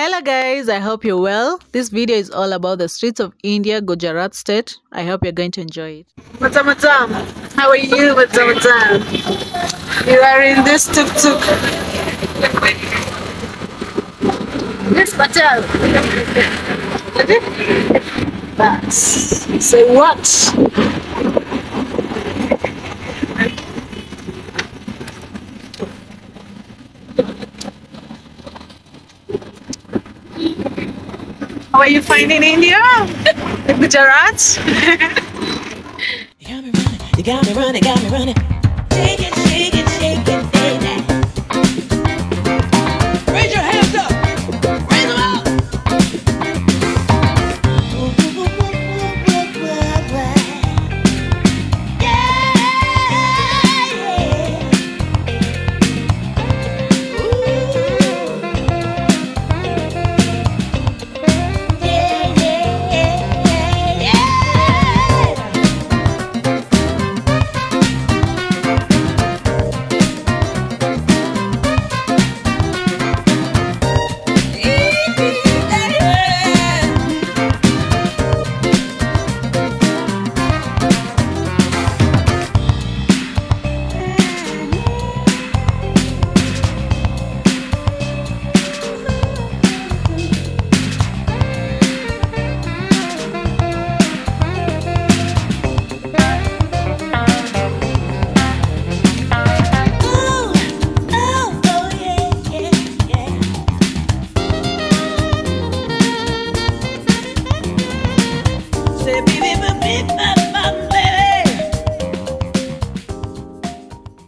Hello guys, I hope you're well. This video is all about the streets of India, Gujarat state. I hope you're going to enjoy it. Madam, how are you, madam? You are in this tuk-tuk. Yes, Patel. Say what? How are you finding India? Gujarat? You got me running, you got me running, got me running. Shake it, shake it, shake it, say that. Raise your hands up, raise them up.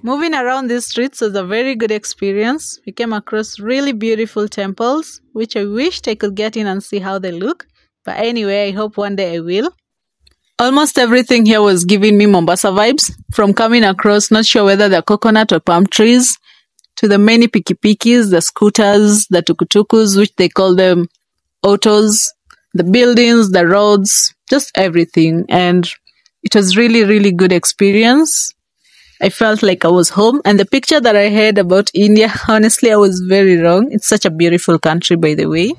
Moving around these streets was a very good experience. We came across really beautiful temples, which I wished I could get in and see how they look. But anyway, I hope one day I will. Almost everything here was giving me Mombasa vibes. From coming across, not sure whether they're coconut or palm trees, to the many pikipikis, the scooters, the tukutukus, which they call them autos, the buildings, the roads, just everything. And it was really, really good experience. I felt like I was home, and the picture that I had about India, honestly, I was very wrong. It's such a beautiful country, by the way.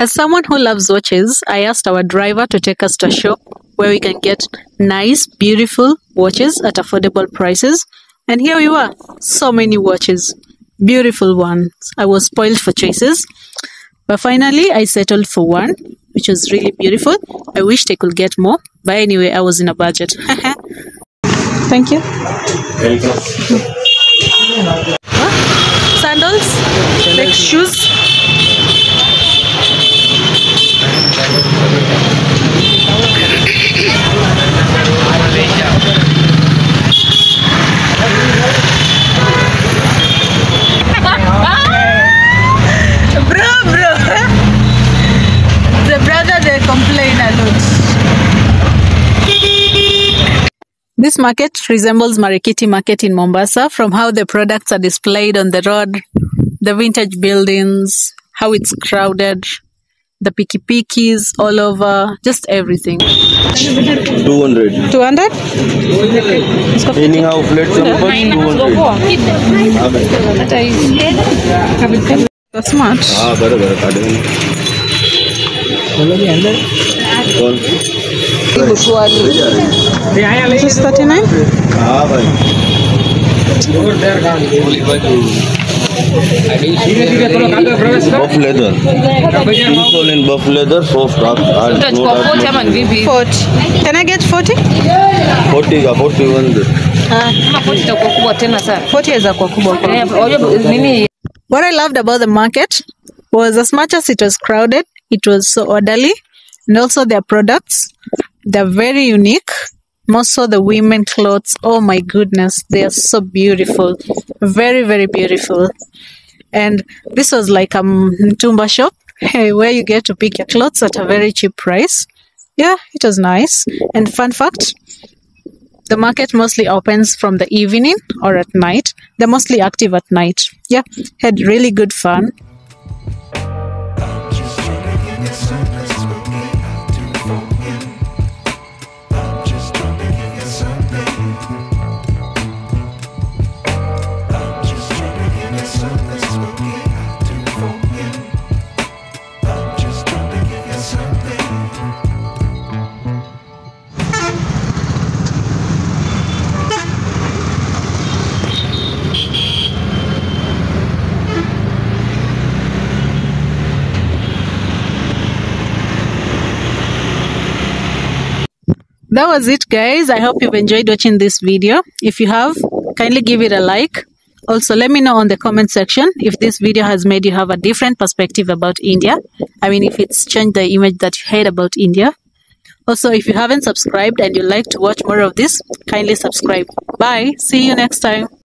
As someone who loves watches, I asked our driver to take us to a shop where we can get nice, beautiful watches at affordable prices. And here we were, so many watches, beautiful ones. I was spoiled for choices. But finally, I settled for one, which was really beautiful. I wished I could get more. But anyway, I was in a budget. Thank you. Very good. Huh? Sandals? Like shoes? This market resembles Marikiti Market in Mombasa from how the products are displayed on the road, the vintage buildings, how it's crowded, the pikipikis all over, just everything. 200. 200? Meaning our plate number 200. That's much. Ah, better. This is 39? Buff leather. People in buff leather, soft. Can I get 40? 40. What I loved about the market was, as much as it was crowded, it was so orderly, and also their products. They're very unique. Most so the women clothes. Oh my goodness, they are so beautiful. Very, very beautiful. And this was like a tumba shop where you get to pick your clothes at a very cheap price. Yeah, it was nice. And fun fact, The market mostly opens from the evening or at night. They're mostly active at night. Yeah, had really good fun. That was it, guys. I hope you've enjoyed watching this video. If you have, kindly give it a like. Also, let me know on the comment section if this video has made you have a different perspective about India. I mean, if it's changed the image that you had about India. Also, if you haven't subscribed and you'd like to watch more of this, kindly subscribe. Bye. See you next time.